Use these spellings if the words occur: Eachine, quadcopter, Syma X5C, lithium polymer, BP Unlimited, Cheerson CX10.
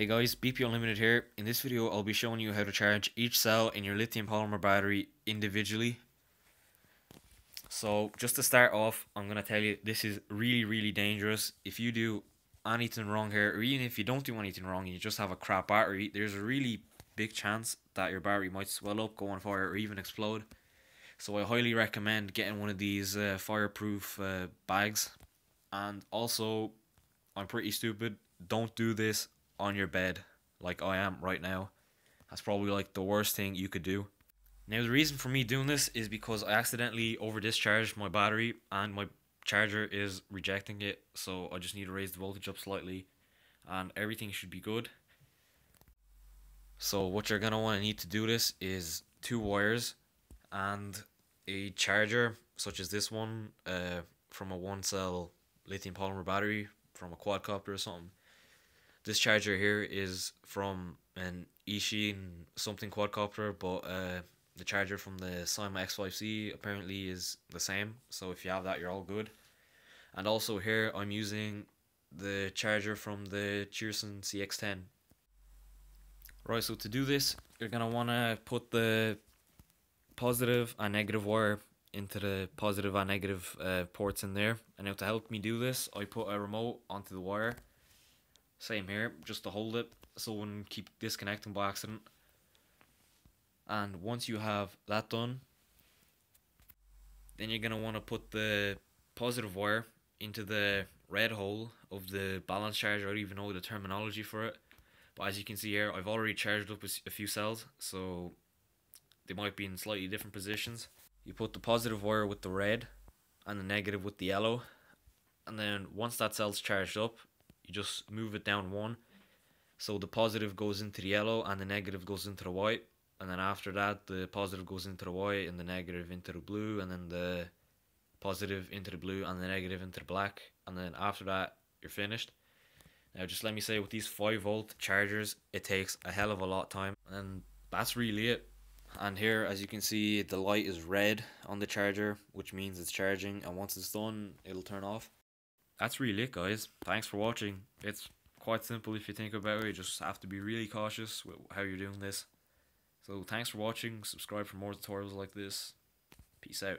Hey guys, BP Unlimited here. In this video I'll be showing you how to charge each cell in your lithium polymer battery individually. So just to start off, I'm going to tell you this is really dangerous. If you do anything wrong here, or even if you don't do anything wrong and you just have a crap battery, there's a really big chance that your battery might swell up, go on fire, or even explode. So I highly recommend getting one of these fireproof bags. And also, I'm pretty stupid, don't do this on your bed like I am right now. That's probably like the worst thing you could do. Now the reason for me doing this is because I accidentally over discharged my battery and my charger is rejecting it, so I just need to raise the voltage up slightly and everything should be good. So what you're going to want to need to do this is two wires and a charger such as this one from a one cell lithium polymer battery from a quadcopter or something. This charger here is from an Eachine something quadcopter, but the charger from the Syma X5C apparently is the same, so if you have that you're all good. And also here I'm using the charger from the Cheerson CX10. Right, so to do this you're going to want to put the positive and negative wire into the positive and negative ports in there. And now to help me do this I put a remote onto the wire. Same here, just to hold it so it wouldn't keep disconnecting by accident. And once you have that done, then you're going to want to put the positive wire into the red hole of the balance charger. I don't even know the terminology for it, but as you can see here I've already charged up a few cells, so they might be in slightly different positions. You put the positive wire with the red and the negative with the yellow, and then once that cell's charged up you just move it down one, so the positive goes into the yellow and the negative goes into the white, and then after that the positive goes into the white and the negative into the blue, and then the positive into the blue and the negative into the black, and then after that you're finished. Now just let me say, with these 5-volt chargers it takes a hell of a lot of time, and that's really it. And here as you can see the light is red on the charger, which means it's charging, and once it's done it'll turn off. That's really it guys, thanks for watching. It's quite simple if you think about it, you just have to be really cautious with how you're doing this. So thanks for watching, subscribe for more tutorials like this, peace out.